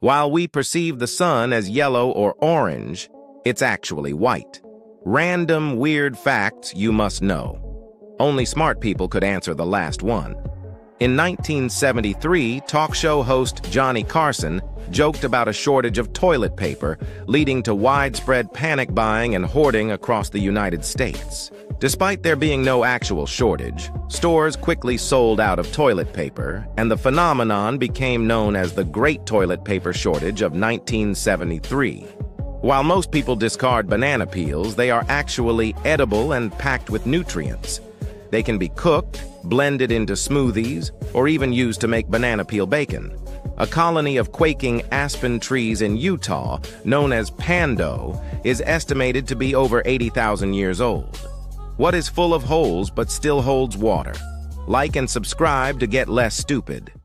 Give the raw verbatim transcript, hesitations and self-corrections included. While we perceive the sun as yellow or orange, it's actually white. Random weird facts you must know. Only smart people could answer the last one. In nineteen seventy-three, talk show host Johnny Carson joked about a shortage of toilet paper, leading to widespread panic buying and hoarding across the United States. Despite there being no actual shortage, stores quickly sold out of toilet paper, and the phenomenon became known as the Great Toilet Paper Shortage of nineteen seventy-three. While most people discard banana peels, they are actually edible and packed with nutrients. They can be cooked, blended into smoothies, or even used to make banana peel bacon. A colony of quaking aspen trees in Utah, known as Pando, is estimated to be over eighty thousand years old. What is full of holes but still holds water? Like and subscribe to get less stupid.